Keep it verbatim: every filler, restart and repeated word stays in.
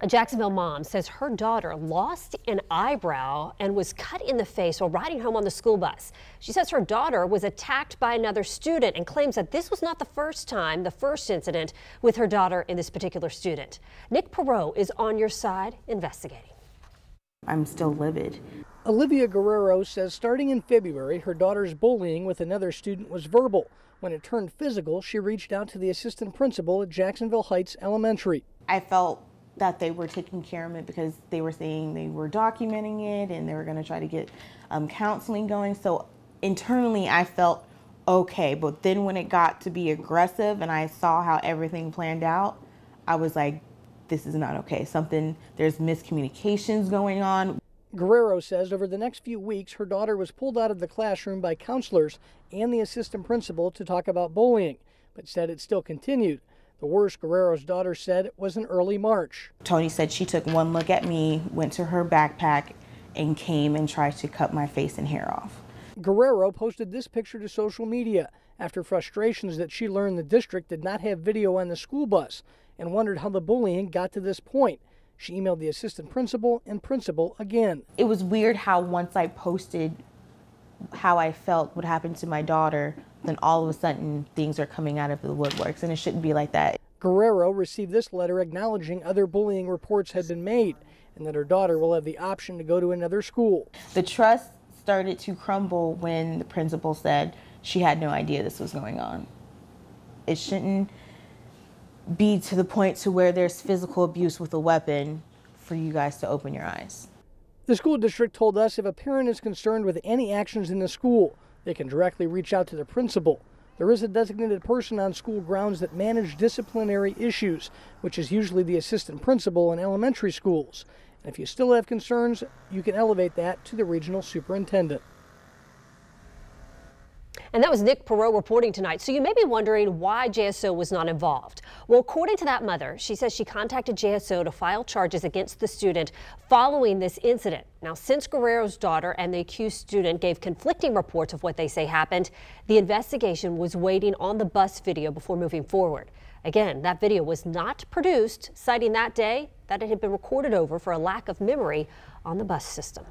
A Jacksonville mom says her daughter lost an eyebrow and was cut in the face while riding home on the school bus. She says her daughter was attacked by another student and claims that this was not the first time, the first incident with her daughter and this particular student. Nick Perreault is on your side investigating. I'm still livid. Olivia Guerrero says starting in February, her daughter's bullying with another student was verbal. When it turned physical, she reached out to the assistant principal at Jacksonville Heights Elementary. I felt that they were taking care of it because they were saying they were documenting it and they were going to try to get um, counseling going. So internally I felt okay, but then when it got to be aggressive and I saw how everything planned out, I was like, this is not okay. Something, there's miscommunications going on. Guerrero says over the next few weeks, her daughter was pulled out of the classroom by counselors and the assistant principal to talk about bullying, but said it still continued. The worst, Guerrero's daughter said, was in early March. Tony said she took one look at me, went to her backpack, and came and tried to cut my face and hair off. Guerrero posted this picture to social media after frustrations that she learned the district did not have video on the school bus and wondered how the bullying got to this point. She emailed the assistant principal and principal again. It was weird how once I posted how I felt what happened to my daughter, then all of a sudden things are coming out of the woodworks, and it shouldn't be like that. Guerrero received this letter acknowledging other bullying reports had been made and that her daughter will have the option to go to another school. The trust started to crumble when the principal said she had no idea this was going on. It shouldn't be to the point to where there's physical abuse with a weapon for you guys to open your eyes. The school district told us if a parent is concerned with any actions in the school, they can directly reach out to the principal. There is a designated person on school grounds that manages disciplinary issues, which is usually the assistant principal in elementary schools. And if you still have concerns, you can elevate that to the regional superintendent. And that was Nick Perreault reporting tonight. So you may be wondering why J S O was not involved. Well, according to that mother, she says she contacted J S O to file charges against the student following this incident. Now, since Guerrero's daughter and the accused student gave conflicting reports of what they say happened, the investigation was waiting on the bus video before moving forward. Again, that video was not produced, citing that day that it had been recorded over for a lack of memory on the bus system.